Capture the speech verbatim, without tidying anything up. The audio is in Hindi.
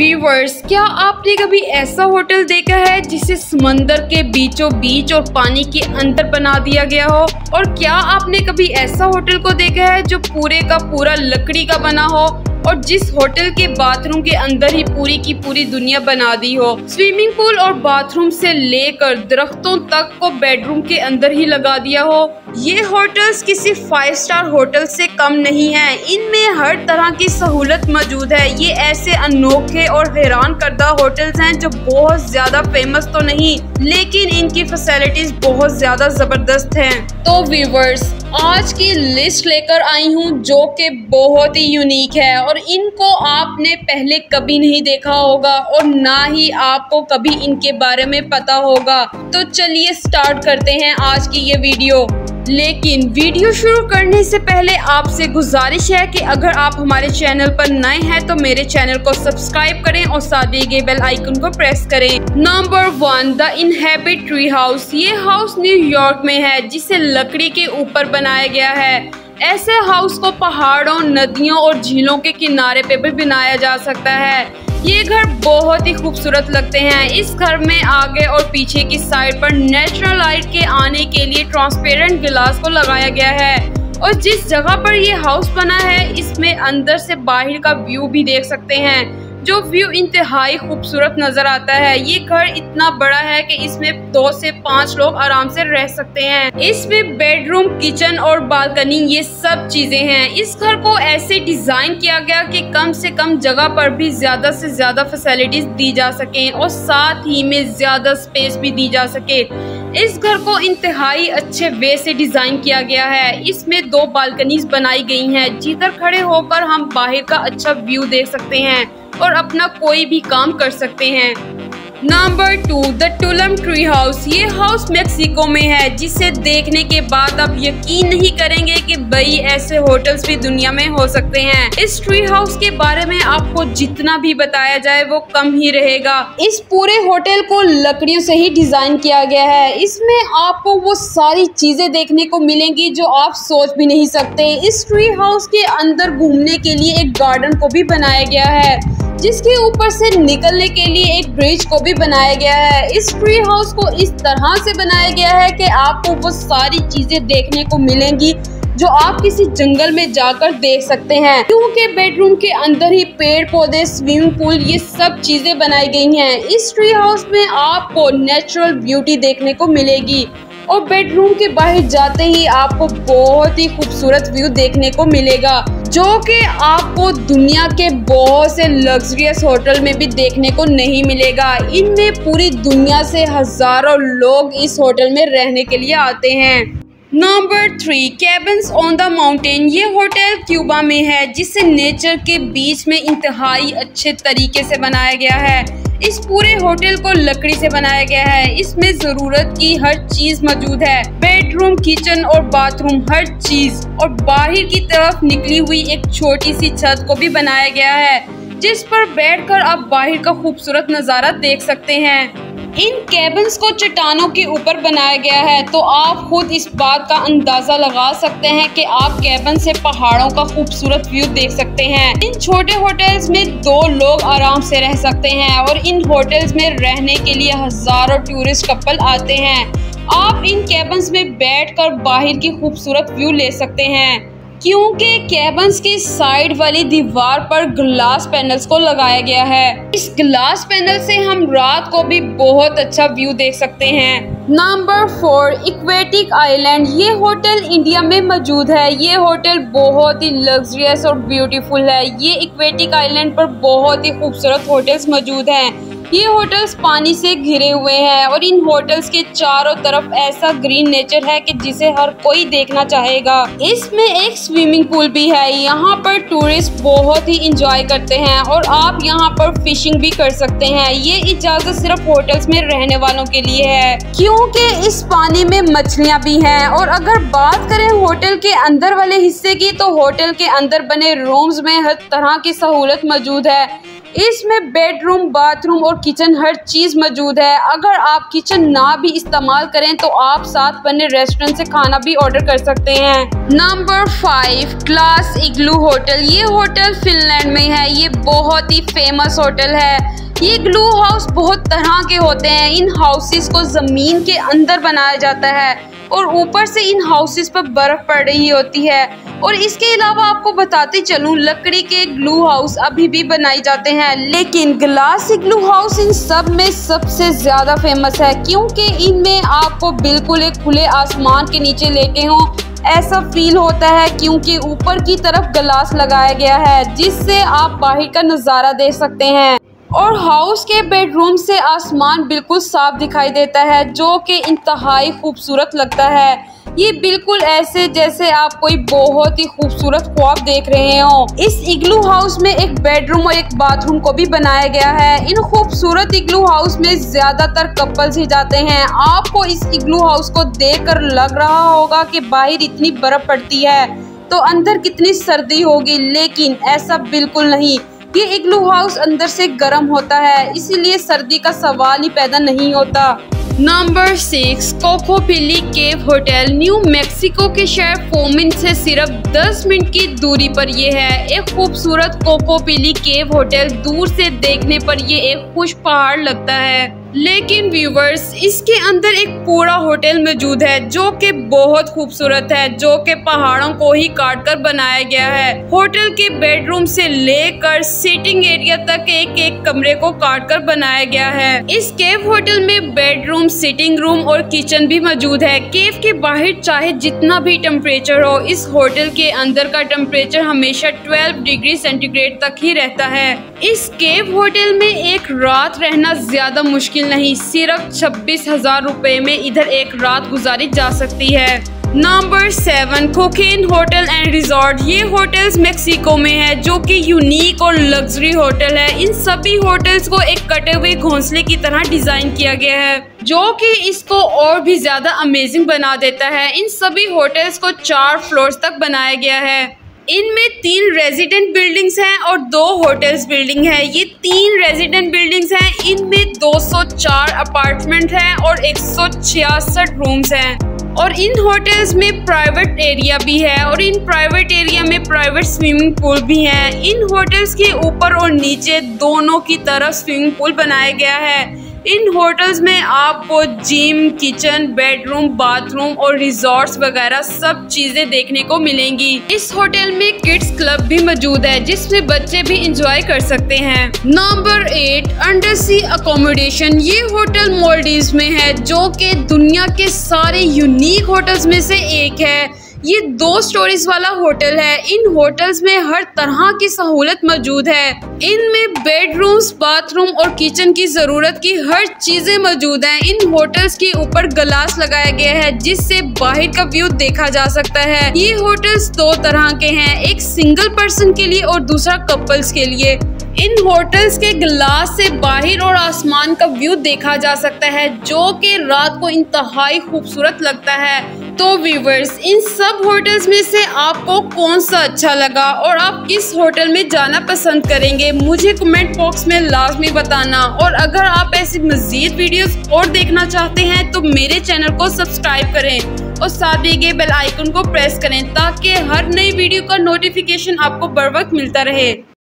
व्यूवर्स, क्या आपने कभी ऐसा होटल देखा है जिसे समंदर के बीचों बीच और पानी के अंदर बना दिया गया हो? और क्या आपने कभी ऐसा होटल को देखा है जो पूरे का पूरा लकड़ी का बना हो और जिस होटल के बाथरूम के अंदर ही पूरी की पूरी दुनिया बना दी हो? स्विमिंग पूल और बाथरूम से लेकर दरख्तों तक को बेडरूम के अंदर ही लगा दिया हो। ये होटल्स किसी फाइव स्टार होटल से कम नहीं है। इनमें हर तरह की सहूलत मौजूद है। ये ऐसे अनोखे और हैरान करदा होटल्स हैं जो बहुत ज्यादा फेमस तो नहीं, लेकिन इनकी फैसिलिटीज बहुत ज्यादा जबरदस्त हैं। तो व्यूवर्स, आज की लिस्ट लेकर आई हूँ जो कि बहुत ही यूनिक है और इनको आपने पहले कभी नहीं देखा होगा और ना ही आपको कभी इनके बारे में पता होगा। तो चलिए स्टार्ट करते हैं आज की ये वीडियो। लेकिन वीडियो शुरू करने से पहले आपसे गुजारिश है कि अगर आप हमारे चैनल पर नए हैं तो मेरे चैनल को सब्सक्राइब करें और साथ दिए गए बेल आइकन को प्रेस करें। Number one, the inhabit tree house. ये हाउस न्यूयॉर्क में है जिसे लकड़ी के ऊपर बनाया गया है। ऐसे हाउस को पहाड़ों, नदियों और झीलों के किनारे पे भी बनाया जा सकता है। ये घर बहुत ही खूबसूरत लगते हैं। इस घर में आगे और पीछे की साइड पर नेचुरल लाइट के आने के लिए ट्रांसपेरेंट गिलास को लगाया गया है। और जिस जगह पर ये हाउस बना है इसमें अंदर से बाहर का व्यू भी देख सकते हैं, जो व्यू इंतहाई खूबसूरत नजर आता है। ये घर इतना बड़ा है कि इसमें दो से पाँच लोग आराम से रह सकते हैं। इसमें बेडरूम, किचन और बालकनी ये सब चीजें हैं। इस घर को ऐसे डिजाइन किया गया कि कम से कम जगह पर भी ज्यादा से ज्यादा फैसिलिटीज दी जा सकें और साथ ही में ज्यादा स्पेस भी दी जा सके। इस घर को इंतहाई अच्छे वे से डिजाइन किया गया है। इसमें दो बालकनीज बनाई गई हैं, जिधर खड़े होकर हम बाहर का अच्छा व्यू देख सकते हैं और अपना कोई भी काम कर सकते हैं। Number two, the Tulum tree house. ये हाउस मेक्सिको में है जिसे देखने के बाद आप यकीन नहीं करेंगे कि भाई ऐसे होटल्स भी दुनिया में हो सकते हैं। इस ट्री हाउस के बारे में आपको जितना भी बताया जाए वो कम ही रहेगा। इस पूरे होटल को लकड़ियों से ही डिजाइन किया गया है। इसमें आपको वो सारी चीजें देखने को मिलेंगी जो आप सोच भी नहीं सकते। इस ट्री हाउस के अंदर घूमने के लिए एक गार्डन को भी बनाया गया है, जिसके ऊपर से निकलने के लिए एक ब्रिज को भी बनाया गया है। इस ट्री हाउस को इस तरह से बनाया गया है कि आपको वो सारी चीजें देखने को मिलेंगी जो आप किसी जंगल में जाकर देख सकते हैं, क्योंकि बेडरूम के अंदर ही पेड़ पौधे, स्विमिंग पूल ये सब चीजें बनाई गई हैं। इस ट्री हाउस में आपको नेचुरल ब्यूटी देखने को मिलेगी और बेडरूम के बाहर जाते ही आपको बहुत ही खूबसूरत व्यू देखने को मिलेगा, जो कि आपको दुनिया के बहुत से लग्जरियस होटल में भी देखने को नहीं मिलेगा। इनमें पूरी दुनिया से हजारों लोग इस होटल में रहने के लिए आते हैं। Number three, cabins on the mountain. ये होटल क्यूबा में है जिसे नेचर के बीच में इंतहाई अच्छे तरीके से बनाया गया है। इस पूरे होटल को लकड़ी से बनाया गया है। इसमें जरूरत की हर चीज मौजूद है, बेडरूम, किचन और बाथरूम, हर चीज। और बाहर की तरफ निकली हुई एक छोटी सी छत को भी बनाया गया है, जिस पर बैठकर आप बाहर का खूबसूरत नज़ारा देख सकते हैं। इन कैबिन्स को चट्टानों के ऊपर बनाया गया है, तो आप खुद इस बात का अंदाजा लगा सकते हैं कि आप कैबिन से पहाड़ों का खूबसूरत व्यू देख सकते हैं। इन छोटे होटल्स में दो लोग आराम से रह सकते हैं और इन होटल्स में रहने के लिए हजारों टूरिस्ट कपल आते हैं। आप इन कैबिन्स में बैठकर बाहर की खूबसूरत व्यू ले सकते हैं, क्योंकि कैबिन्स की साइड वाली दीवार पर ग्लास पैनल्स को लगाया गया है। इस ग्लास पैनल से हम रात को भी बहुत अच्छा व्यू देख सकते हैं। Number four, aquatic island. ये होटल इंडिया में मौजूद है। ये होटल बहुत ही लग्जरियस और ब्यूटीफुल है। ये एक्वेटिक आइलैंड पर बहुत ही खूबसूरत होटल्स मौजूद हैं। ये होटल्स पानी से घिरे हुए हैं और इन होटल्स के चारों तरफ ऐसा ग्रीन नेचर है कि जिसे हर कोई देखना चाहेगा। इसमें एक स्विमिंग पूल भी है। यहाँ पर टूरिस्ट बहुत ही इंजॉय करते हैं और आप यहाँ पर फिशिंग भी कर सकते हैं। ये इजाजत सिर्फ होटल्स में रहने वालों के लिए है, क्योंकि इस पानी में मछलियाँ भी हैं। और अगर बात करें होटल के अंदर वाले हिस्से की, तो होटल के अंदर बने रूम्स में हर तरह की सहूलत मौजूद है। इसमें बेडरूम, बाथरूम और किचन हर चीज़ मौजूद है। अगर आप किचन ना भी इस्तेमाल करें तो आप साथ बने रेस्टोरेंट से खाना भी ऑर्डर कर सकते हैं। Number five, glass igloo hotel. ये होटल फिनलैंड में है। ये बहुत ही फेमस होटल है। ये ग्लू हाउस बहुत तरह के होते हैं। इन हाउसेस को ज़मीन के अंदर बनाया जाता है और ऊपर से इन हाउसेस पर बर्फ़ पड़ रही होती है। और इसके अलावा आपको बताते चलूँ, लकड़ी के ग्लू हाउस अभी भी बनाए जाते हैं, लेकिन ग्लास ग्लू हाउस इन सब में सबसे ज़्यादा फेमस है, क्योंकि इनमें आपको बिल्कुल एक खुले आसमान के नीचे लेटे हों ऐसा फील होता है, क्योंकि ऊपर की तरफ ग्लास लगाया गया है जिससे आप बाहर का नज़ारा देख सकते हैं। और हाउस के बेडरूम से आसमान बिल्कुल साफ दिखाई देता है, जो कि इंतहाई खूबसूरत लगता है। ये बिल्कुल ऐसे जैसे आप कोई बहुत ही खूबसूरत ख्वाब देख रहे हो। इस इग्लू हाउस में एक बेडरूम और एक बाथरूम को भी बनाया गया है। इन खूबसूरत इग्लू हाउस में ज़्यादातर कपल्स ही जाते हैं। आपको इस इग्लू हाउस को देखकर लग रहा होगा कि बाहर इतनी बर्फ़ पड़ती है तो अंदर कितनी सर्दी होगी, लेकिन ऐसा बिल्कुल नहीं। ये इग्लू हाउस अंदर से गर्म होता है, इसीलिए सर्दी का सवाल ही पैदा नहीं होता। Number six, Kokopelli cave hotel. New Mexico के शहर फोमिन से सिर्फ दस मिनट की दूरी पर यह है। एक खूबसूरत कोकोपेली केव होटल। दूर से देखने पर यह एक खुश पहाड़ लगता है, लेकिन व्यूवर्स इसके अंदर एक पूरा होटल मौजूद है जो कि बहुत खूबसूरत है, जो कि पहाड़ों को ही काट कर बनाया गया है। होटल के बेडरूम से लेकर सीटिंग एरिया तक एक एक कमरे को काट कर बनाया गया है। इस केव होटल में बेडरूम, सिटिंग रूम और किचन भी मौजूद है। केव के बाहर चाहे जितना भी टेम्परेचर हो, इस होटल के अंदर का टेम्परेचर हमेशा बारह डिग्री सेंटीग्रेड तक ही रहता है। इस केव होटल में एक रात रहना ज्यादा मुश्किल नहीं, सिर्फ छब्बीस हजार रूपए में इधर एक रात गुजारी जा सकती है। नंबर सेवन, कोकिन होटल एंड रिजॉर्ट। ये होटल्स मेक्सिको में है, जो कि यूनिक और लग्जरी होटल है। इन सभी होटल्स को एक कटे हुए घोंसले की तरह डिजाइन किया गया है, जो कि इसको और भी ज्यादा अमेजिंग बना देता है। इन सभी होटल्स को चार फ्लोर्स तक बनाया गया है। इनमें तीन रेजिडेंट बिल्डिंग्स हैं और दो होटल्स बिल्डिंग है। ये तीन रेजिडेंट बिल्डिंग्स हैं, इनमें दो सौ चार अपार्टमेंट हैं और एक सौ छियासठ रूम्स हैं। और इन होटल्स में प्राइवेट एरिया भी है और इन प्राइवेट एरिया में प्राइवेट स्विमिंग पूल भी है। इन होटल्स के ऊपर और नीचे दोनों की तरफ स्विमिंग पूल बनाया गया है। इन होटल्स में आपको जिम, किचन, बेडरूम, बाथरूम और रिजॉर्ट्स वगैरह सब चीज़ें देखने को मिलेंगी। इस होटल में किड्स क्लब भी मौजूद है, जिसमें बच्चे भी इंजॉय कर सकते हैं। Number eight, undersea accommodation. ये होटल मालदीव्स में है, जो कि दुनिया के सारे यूनिक होटल्स में से एक है। ये दो स्टोरीज वाला होटल है। इन होटल्स में हर तरह की सहूलत मौजूद है। इनमें बेडरूम्स, बाथरूम और किचन की ज़रूरत की हर चीज़ें मौजूद हैं। इन होटल्स के ऊपर ग्लास लगाया गया है, जिससे बाहर का व्यू देखा जा सकता है। ये होटल्स दो तरह के हैं, एक सिंगल पर्सन के लिए और दूसरा कपल्स के लिए। इन होटल्स के ग्लास से बाहर और आसमान का व्यू देखा जा सकता है, जो कि रात को इंतहाई खूबसूरत लगता है। तो व्यूवर्स, इन सब होटल्स में से आपको कौन सा अच्छा लगा और आप किस होटल में जाना पसंद करेंगे, मुझे कमेंट बॉक्स में लाजमी बताना। और अगर आप ऐसी मज़ीद वीडियोस और देखना चाहते हैं तो मेरे चैनल को सब्सक्राइब करें और साथ ही के बेल आइकन को प्रेस करें, ताकि हर नई वीडियो का नोटिफिकेशन आपको बर वक्त मिलता रहे।